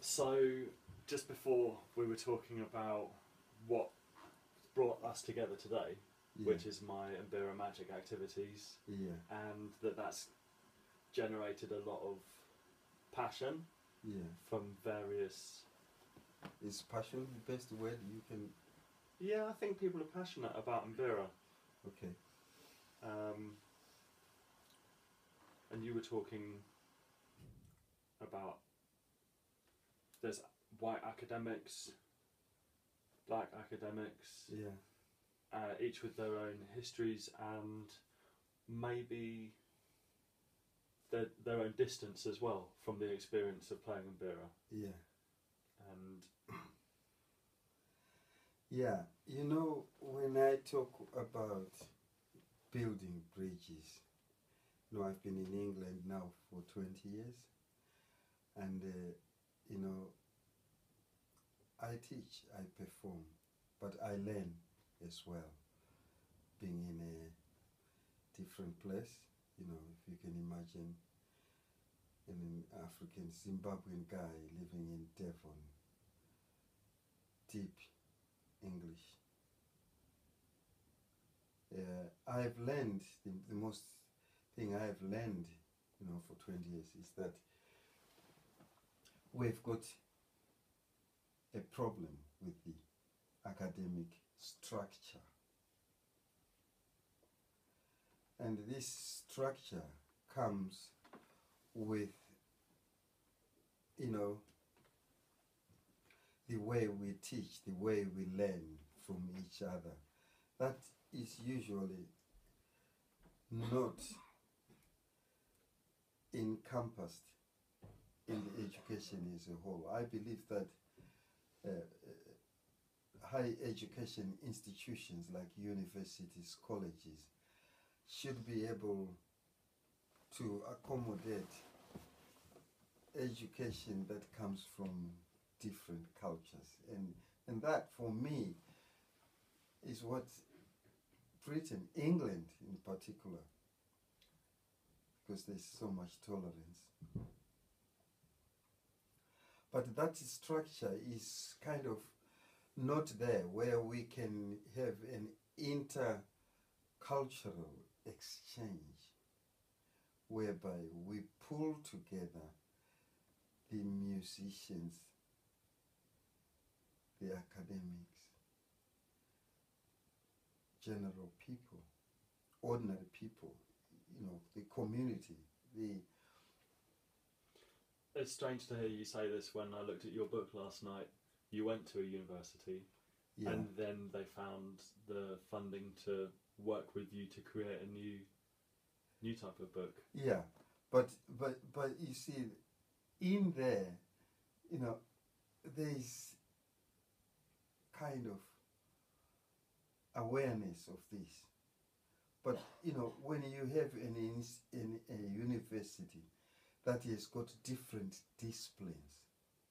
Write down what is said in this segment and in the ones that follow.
So just before we were talking about what brought us together today, yeah, which is my Mbira Magic activities, yeah, and that's generated a lot of passion, yeah, from various... Is passion the best word you can... Yeah, I think people are passionate about Mbira. Okay. And you were talking about there's white academics, black academics, yeah, each with their own histories and maybe their own distance as well from the experience of playing Mbira. Yeah. And yeah, you know, when I talk about building bridges, you know, I've been in England now for 20 years, and you know, I teach, I perform, but I learn as well, being in a different place, you know, if you can imagine an African Zimbabwean guy living in Devon, deep English. I've learned, the most thing I've learned, you know, for 20 years is that we've got a problem with the academic structure. And this structure comes with, you know, the way we teach, the way we learn from each other. That is usually not encompassed in the education as a whole. I believe that high education institutions like universities, colleges, should be able to accommodate education that comes from different cultures. And that, for me, is what Britain, England in particular, because there's so much tolerance. But that structure is kind of not there, where we can have an intercultural exchange, whereby we pull together the musicians, the academics, general people, ordinary people, you know, the community, the... It's strange to hear you say this when I looked at your book last night. You went to a university, yeah, and then they found the funding to work with you to create a new type of book. Yeah, but you see, in there, you know, there's kind of awareness of this. But, you know, when you have a university that has got different disciplines,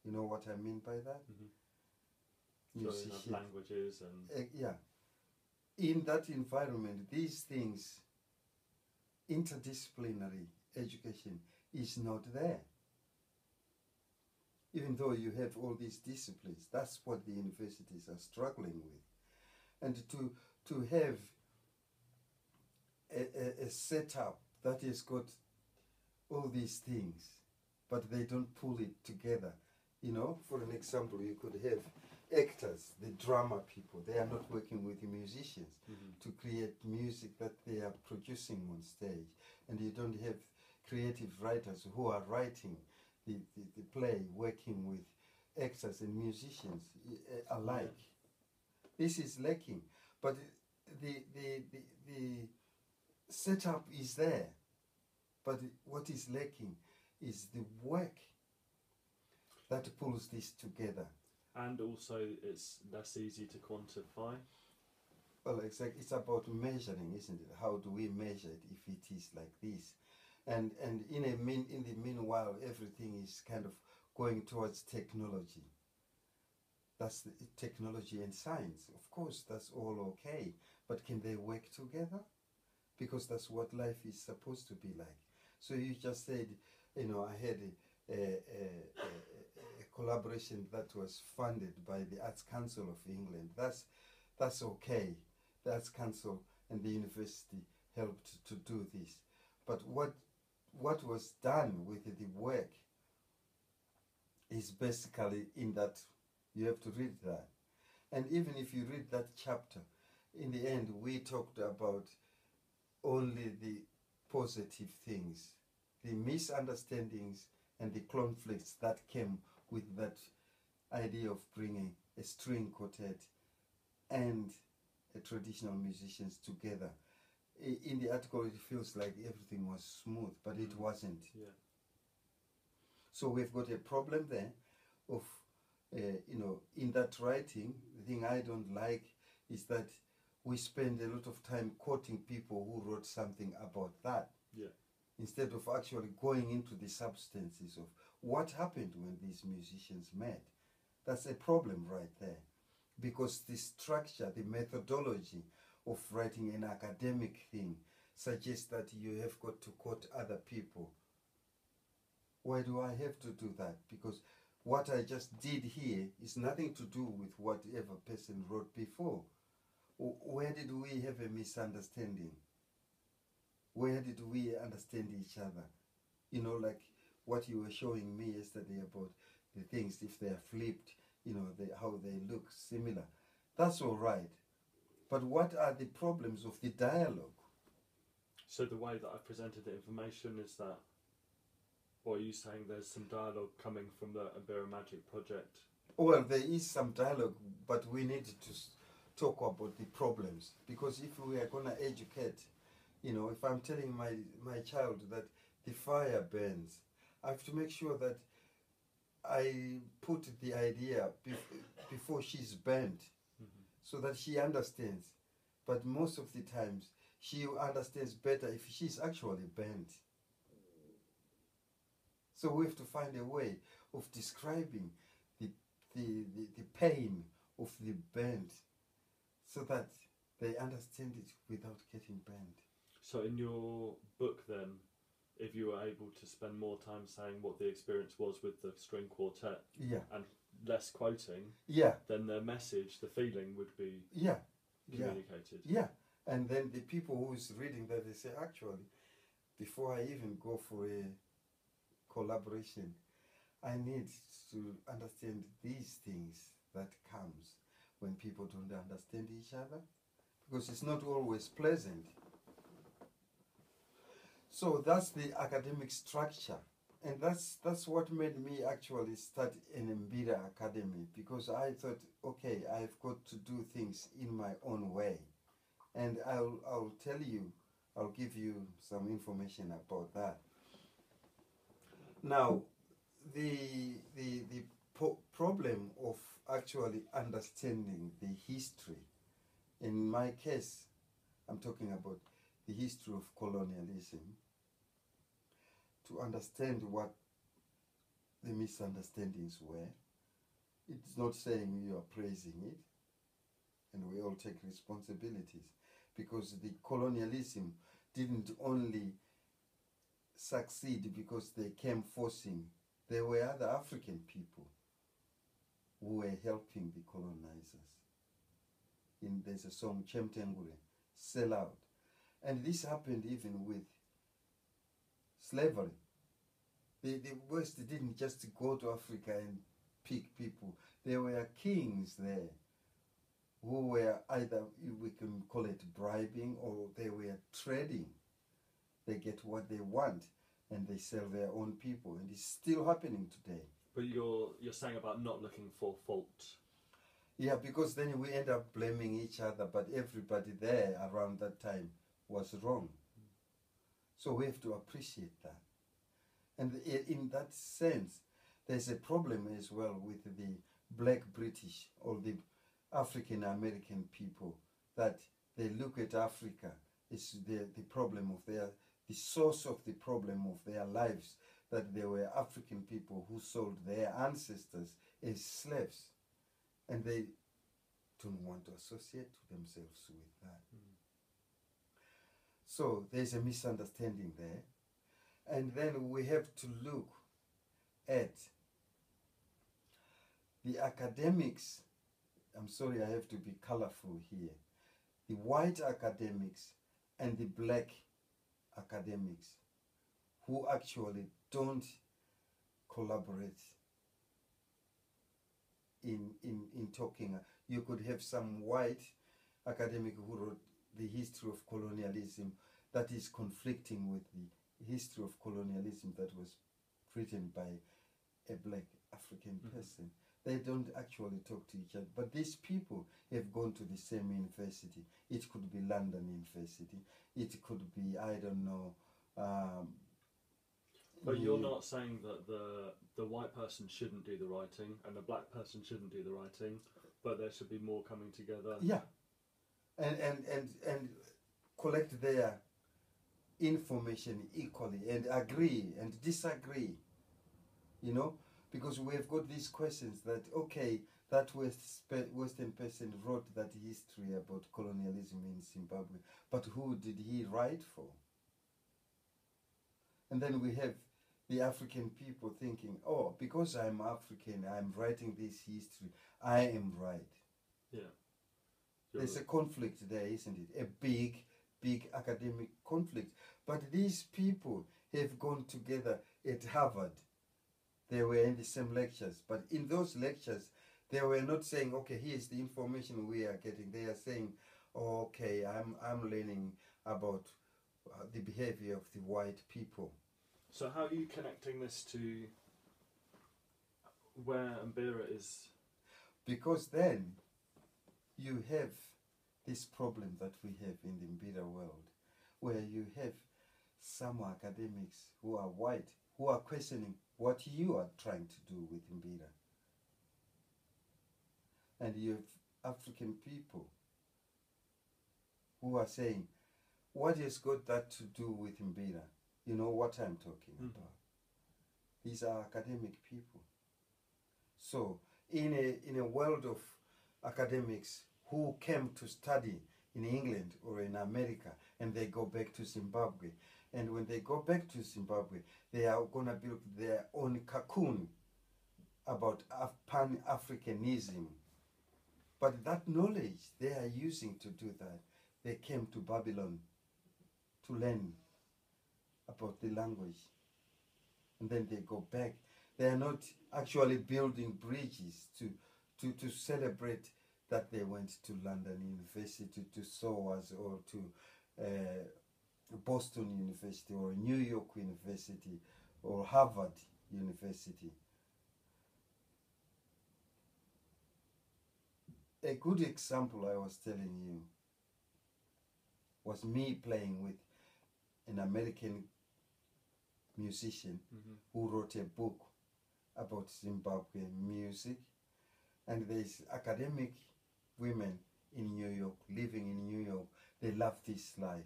you know what I mean by that? Mm-hmm. So you see languages and... yeah. In that environment, these things, interdisciplinary education is not there. Even though you have all these disciplines, that's what the universities are struggling with. And to have a setup that has got all these things, but they don't pull it together. You know, for an example, you could have actors, the drama people, they are not working with the musicians, mm-hmm, to create music that they are producing on stage. And you don't have creative writers who are writing the play, working with actors and musicians alike. Yeah. This is lacking, but the setup is there. But what is lacking is the work that pulls this together. And also, it's less easy to quantify. Well, exactly. It's about measuring, isn't it? How do we measure it if it is like this? And in the meanwhile, everything is kind of going towards technology. that's the technology and science. Of course, that's all okay, but can they work together? Because that's what life is supposed to be like. So you just said, you know, I had a collaboration that was funded by the Arts Council of England. That's okay. The Arts Council and the university helped to do this. But what was done with the work is basically in that you have to read that. And even if you read that chapter, in the end we talked about only the positive things, the misunderstandings and the conflicts that came with that idea of bringing a string quartet and traditional musicians together. In the article it feels like everything was smooth, but it wasn't. Yeah. So we've got a problem there of, you know, in that writing. The thing I don't like is that we spend a lot of time quoting people who wrote something about that. Yeah. Instead of actually going into the substances of what happened when these musicians met. That's a problem right there. Because the structure, the methodology of writing an academic thing suggests that you have got to quote other people. Why do I have to do that? Because what I just did here is nothing to do with whatever person wrote before. Where did we have a misunderstanding? Where did we understand each other? You know, like what you were showing me yesterday about the things, if they are flipped, you know, how they look similar. That's all right. But what are the problems of the dialogue? So the way that I presented the information is that, or are you saying there's some dialogue coming from the Mbira Magic project? Well, there is some dialogue, but we need to talk about the problems. Because if we are going to educate, you know, if I'm telling my child that the fire burns, I have to make sure that I put the idea before she's burnt, mm-hmm. so that she understands. But most of the times, she understands better if she's actually burnt. So we have to find a way of describing the pain of the burnt so that they understand it without getting burnt. So in your book then, if you were able to spend more time saying what the experience was with the string quartet, yeah. and less quoting, yeah. then the message, the feeling would be yeah. communicated. Yeah, and then the people who's reading that, they say, actually, before I even go for a collaboration, I need to understand these things that comes when people don't understand each other, because it's not always pleasant. So that's the academic structure, and that's what made me actually start an Mbira Academy, because I thought, okay, I've got to do things in my own way, and I'll tell you, I'll give you some information about that. Now, the problem of actually understanding the history, in my case, I'm talking about the history of colonialism, to understand what the misunderstandings were. It's not saying you are praising it, and we all take responsibilities, because the colonialism didn't only succeed because they came forcing. There were other African people who were helping the colonizers. There's a song, Chemtengure, "Sell Out." And this happened even with slavery. The West didn't just go to Africa and pick people. There were kings there who were either, we can call it bribing, or they were trading. They get what they want and they sell their own people, and it's still happening today. But you're saying about not looking for fault. Yeah, because then we end up blaming each other, but everybody there around that time was wrong. So we have to appreciate that. And in that sense, there's a problem as well with the black British or the African American people, that they look at Africa as the problem of their, the source of the problem of their lives, that there were African people who sold their ancestors as slaves. and they don't want to associate themselves with that. Mm. So there's a misunderstanding there. And then we have to look at the academics. I'm sorry, I have to be colorful here. The white academics and the black academics who actually don't collaborate in talking. You could have some white academic who wrote the history of colonialism that is conflicting with the history of colonialism that was written by a black African person. Mm-hmm. They don't actually talk to each other, but these people have gone to the same university. It could be London University, it could be, I don't know. But you're not saying that the white person shouldn't do the writing and the black person shouldn't do the writing, but there should be more coming together. Yeah, and collect their information equally and agree and disagree, you know, because we've got these questions that, okay, that Western person wrote that history about colonialism in Zimbabwe, but who did he write for? And then we have the African people thinking, oh, because I'm African, I'm writing this history, I am right. Yeah. There's a conflict there, isn't it? A big, big academic conflict. But these people have gone together at Harvard. They were in the same lectures. But in those lectures, they were not saying, okay, here's the information we are getting. They are saying, oh, okay, I'm learning about the behavior of the white people. So how are you connecting this to where Mbira is? Because then you have this problem that we have in the Mbira world, where you have some academics who are white, who are questioning what you are trying to do with Mbira. And you have African people who are saying, what has got that to do with Mbira? You know what I'm talking about. These are academic people. So in a world of academics who came to study in England or in America, and they go back to Zimbabwe. And when they go back to Zimbabwe, they are going to build their own cocoon about Pan-Africanism. But that knowledge they are using to do that, they came to Babylon to learn about the language. And then they go back. They are not actually building bridges to celebrate that they went to London University, to SOAS, or to Boston University, or New York University, or Harvard University. A good example I was telling you was me playing with an American musician who wrote a book about Zimbabwean music, and there's academic women in New York, living in New York, they love this life.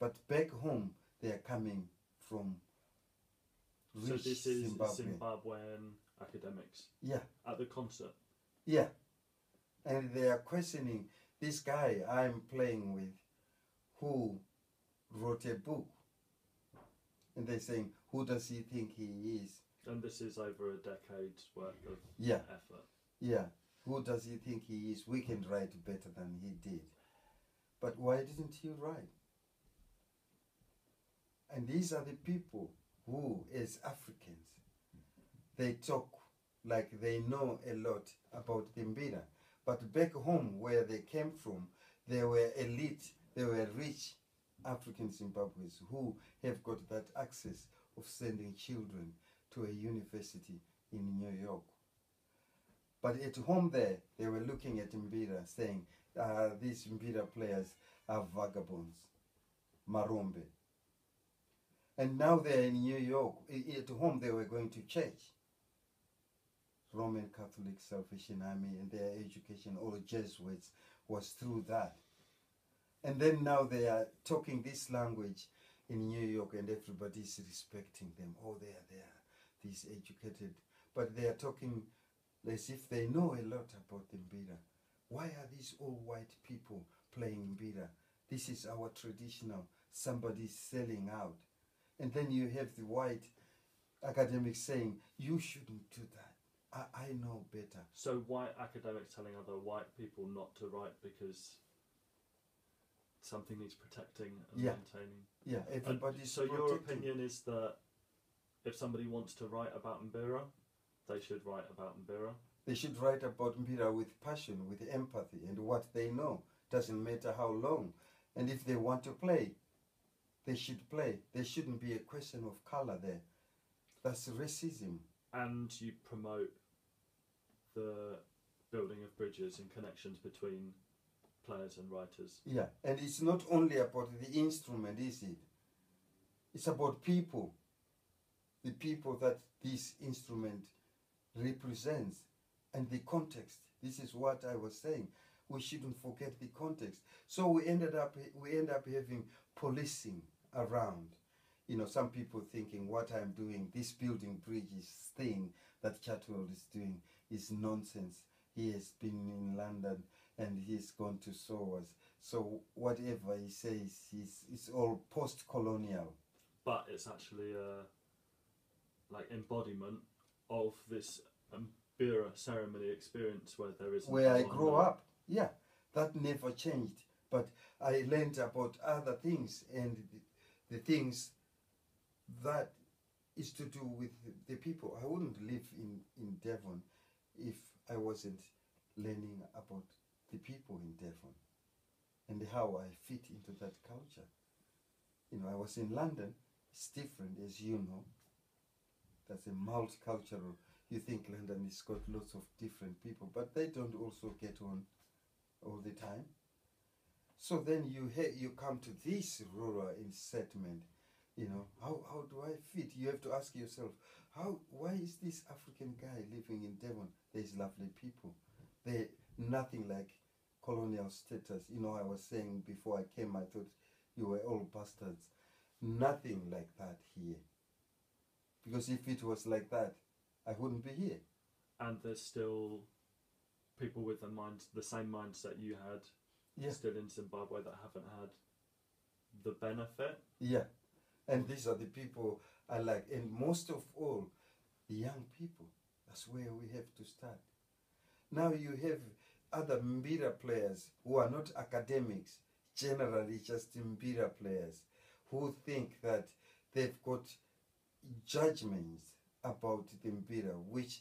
But back home, they are coming from rich Zimbabwean academics. Yeah. At the concert. Yeah. And they are questioning this guy I'm playing with who wrote a book. And they're saying, who does he think he is? And this is over a decade's worth of effort. Yeah. Who does he think he is? We can write better than he did. But why didn't he write? And these are the people who, as Africans, they talk like they know a lot about the Mbira. But back home, where they came from, they were elite, they were rich African Zimbabweans who have got that access of sending children to a university in New York. But at home there, they were looking at Mbira, saying, these Mbira players are vagabonds, marombe. And now they're in New York. At home, they were going to church, Roman Catholic Salvation Army, and their education, all Jesuits, was through that. And then now they are talking this language in New York, and everybody's respecting them. Oh, they are these educated. But they are talking as if they know a lot about the Mbira. Why are these all white people playing Mbira? This is our traditional, somebody's selling out. And then you have the white academics saying, you shouldn't do that. I know better. So white academics telling other white people not to write because something needs protecting and maintaining. Yeah, everybody's protecting. So your opinion is that if somebody wants to write about Mbira, they should write about Mbira? They should write about Mbira with passion, with empathy, and what they know. Doesn't matter how long. And if they want to play, they should play. There shouldn't be a question of colour there. That's racism. And you promote the building of bridges and connections between players and writers. Yeah, and it's not only about the instrument, is it? It's about people. The people that this instrument represents and the context. This is what I was saying. We shouldn't forget the context. So we end up having policing around. You know, some people thinking what I'm doing, this building bridges thing that Chartwell is doing is nonsense. He has been in London and he's gone to SOAS. So whatever he says, it's all post-colonial. But it's actually a like embodiment of this Mbira ceremony experience where there is where I grew up. Yeah, that never changed. But I learned about other things and the things that is to do with the people. I wouldn't live in Devon if I wasn't learning about the people in Devon and how I fit into that culture. You know, I was in London. It's different, as you know. That's a multicultural. You think London has got lots of different people, but they don't also get on all the time. So then you come to this rural settlement. You know, how do I fit? You have to ask yourself, why is this African guy living in Devon? There's lovely people. They're nothing like colonial status. You know, I was saying before I came, I thought you were all bastards. Nothing like that here. Because if it was like that, I wouldn't be here. And there's still people with the same mindset you had still in Zimbabwe that haven't had the benefit. Yeah. And these are the people I like. And most of all, the young people. That's where we have to start. Now you have other Mbira players who are not academics, generally just Mbira players, who think that they've got judgments about the Mbira, which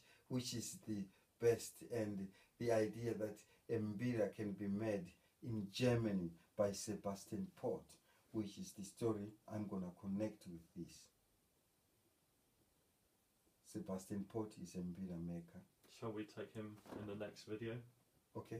is the best, and the idea that Mbira can be made in Germany by Sebastian Pott, which is the story I'm going to connect with this. Sebastian Pott is a Mbira maker. Shall we take him in the next video? Okay.